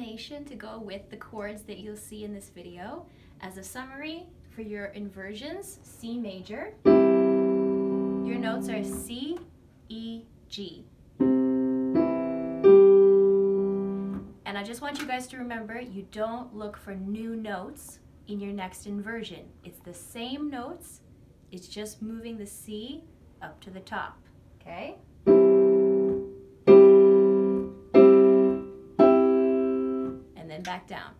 combination to go with the chords that you'll see in this video. As a summary, for your inversions, C major, your notes are C, E, G. And I just want you guys to remember, you don't look for new notes in your next inversion. It's the same notes, it's just moving the C up to the top, okay? And then back down.